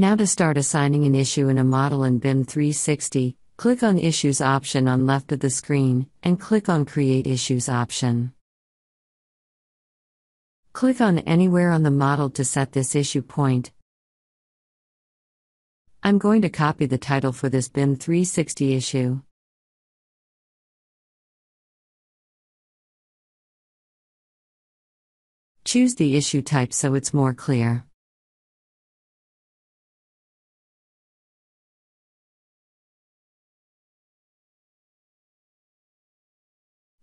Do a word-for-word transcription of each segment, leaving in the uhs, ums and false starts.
Now to start assigning an issue in a model in B I M three sixty, click on Issues option on left of the screen, and click on Create Issues option. Click on anywhere on the model to set this issue point. I'm going to copy the title for this B I M three sixty issue. Choose the issue type so it's more clear.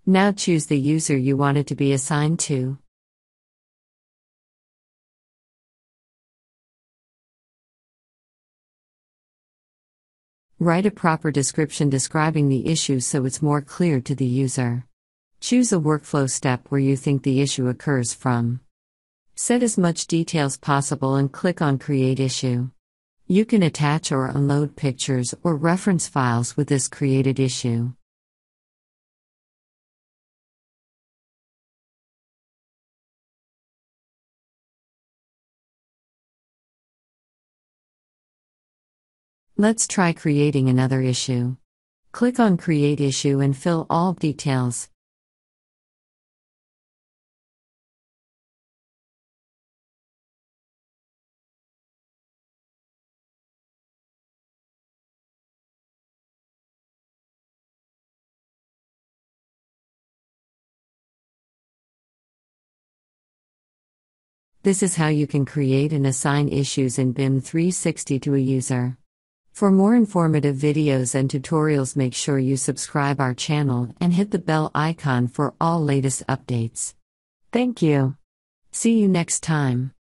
Now choose the user you want it to be assigned to. Write a proper description describing the issue so it's more clear to the user. Choose a workflow step where you think the issue occurs from. Set as much detail as possible and click on Create Issue. You can attach or unload pictures or reference files with this created issue. Let's try creating another issue. Click on Create Issue and fill all details. This is how you can create and assign issues in B I M three sixty to a user. For more informative videos and tutorials, make sure you subscribe our channel and hit the bell icon for all latest updates. Thank you. See you next time.